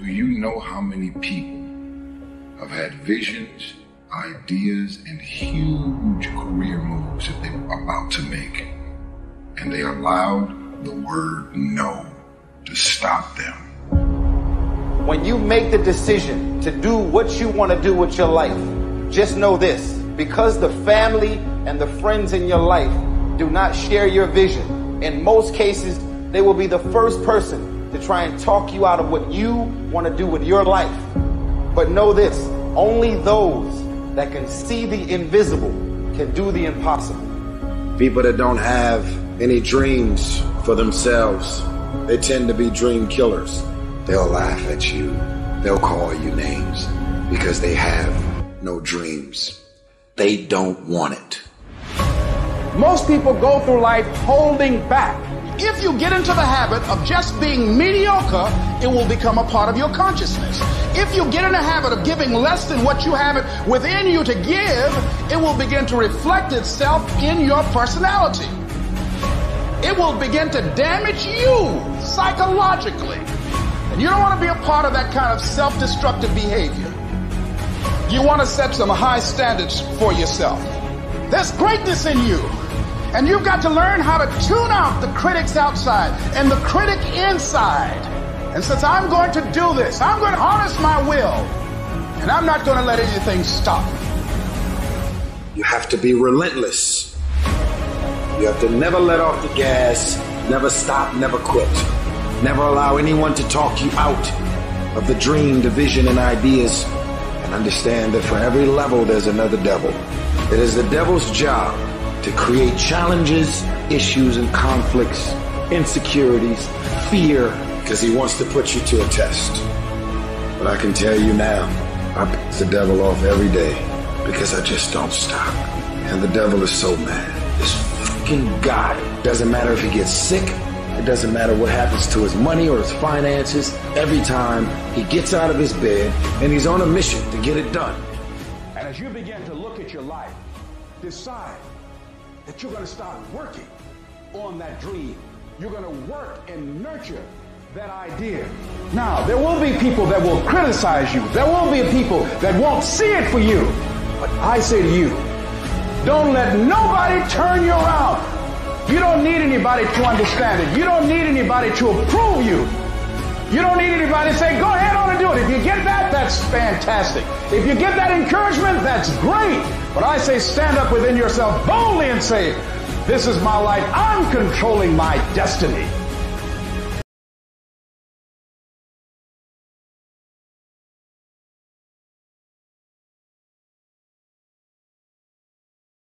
Do you know how many people have had visions, ideas, and huge career moves that they were about to make, and they allowed the word no to stop them? When you make the decision to do what you want to do with your life, just know this, because the family and the friends in your life do not share your vision, in most cases, they will be the first person to try and talk you out of what you want to do with your life. But know this, only those that can see the invisible can do the impossible. People that don't have any dreams for themselves, they tend to be dream killers. They'll laugh at you. They'll call you names because they have no dreams. They don't want it. Most people go through life holding back. If you get into the habit of just being mediocre, it will become a part of your consciousness. If you get in a habit of giving less than what you have within you to give, it will begin to reflect itself in your personality. It will begin to damage you psychologically. And you don't want to be a part of that kind of self-destructive behavior. You want to set some high standards for yourself. There's greatness in you. And you've got to learn how to tune out the critics outside and the critic inside. And since I'm going to do this, I'm going to harness my will. And I'm not going to let anything stop me. You have to be relentless. You have to never let off the gas, never stop, never quit. Never allow anyone to talk you out of the dream, the vision, and ideas. And understand that for every level, there's another devil. It is the devil's job to create challenges, issues, and conflicts, insecurities, fear, because he wants to put you to a test. But I can tell you now, I piss the devil off every day because I just don't stop. And the devil is so mad. This fucking guy, doesn't matter if he gets sick, it doesn't matter what happens to his money or his finances. Every time he gets out of his bed and he's on a mission to get it done. And as you begin to look at your life, decide that you're going to start working on that dream. You're going to work and nurture that idea. Now, there will be people that will criticize you. There will be people that won't see it for you. But I say to you, don't let nobody turn you around. You don't need anybody to understand it. You don't need anybody to approve you. You don't need anybody to say, go ahead on and do it. If you get that, that's fantastic. If you get that encouragement, that's great. But I say stand up within yourself boldly and say, this is my life. I'm controlling my destiny.